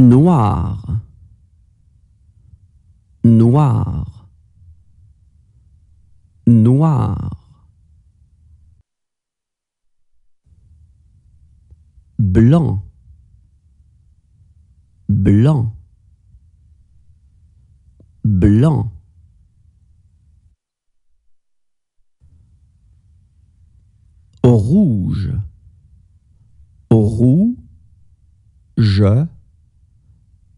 Noir, noir, noir. Blanc, blanc, blanc. Rouge, rouge,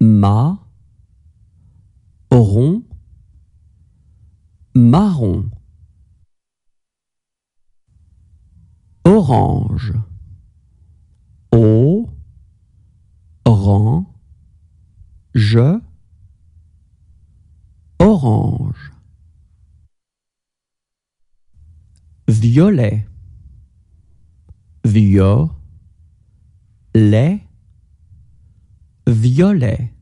marron, marron. Orange, orange, orange. Violet, violet, violet.